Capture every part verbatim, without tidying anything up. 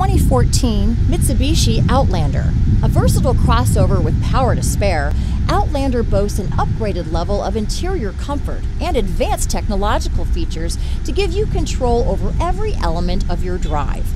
twenty fourteen Mitsubishi Outlander. A versatile crossover with power to spare, Outlander boasts an upgraded level of interior comfort and advanced technological features to give you control over every element of your drive.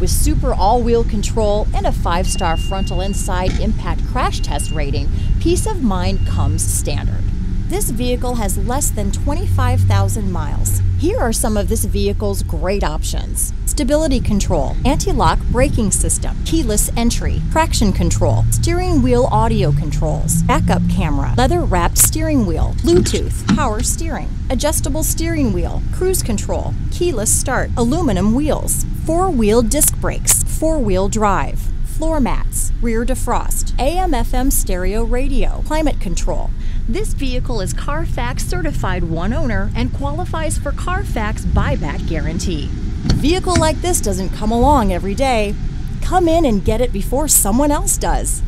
With super all-wheel control and a five-star frontal and side impact crash test rating, peace of mind comes standard. This vehicle has less than twenty-five thousand miles. Here are some of this vehicle's great options: stability control, anti-lock braking system, keyless entry, traction control, steering wheel audio controls, backup camera, leather-wrapped steering wheel, Bluetooth, power steering, adjustable steering wheel, cruise control, keyless start, aluminum wheels, four-wheel disc brakes, four-wheel drive, floor mats, rear defrost, A M F M stereo radio, climate control. This vehicle is Carfax certified one owner and qualifies for Carfax buyback guarantee. A vehicle like this doesn't come along every day. Come in and get it before someone else does.